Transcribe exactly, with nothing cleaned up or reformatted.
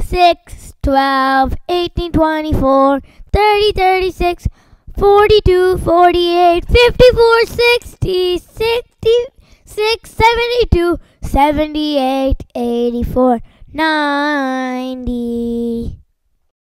six, twelve, eighteen, twenty-four, thirty, thirty-six, forty-two, forty-eight, fifty-four, sixty, sixty-six, seventy-two, seventy-eight, eighty-four, ninety.